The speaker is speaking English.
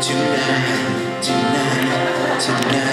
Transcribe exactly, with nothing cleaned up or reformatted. Tonight, tonight, tonight.